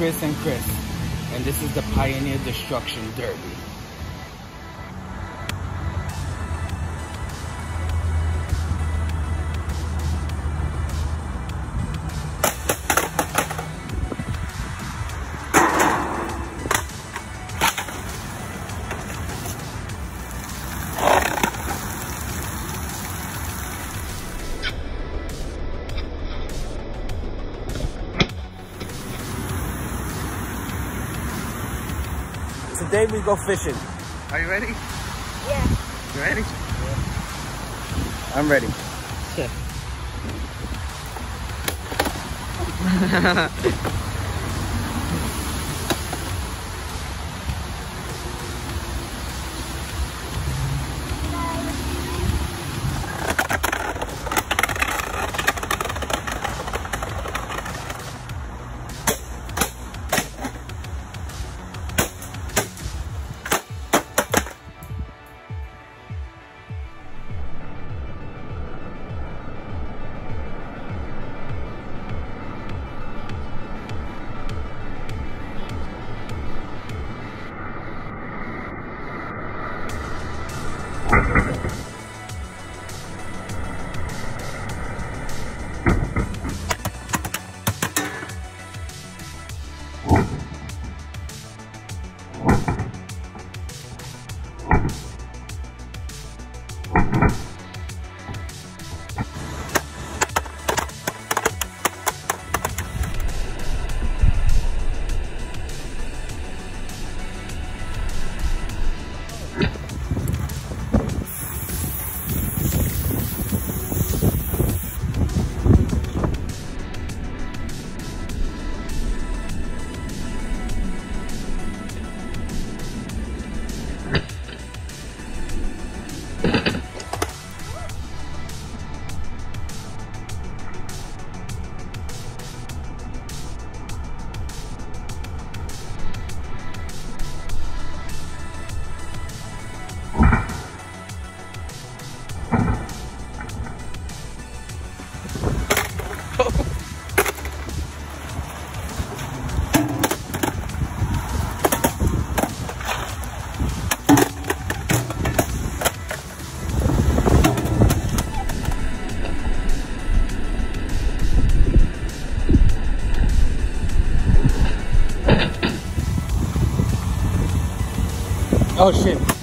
Chris and Chris, and this is the Pioneer Destruction Derby. Today we go fishing. Are you ready? Yeah. You ready? Yeah. I'm ready. Okay. Oh shit.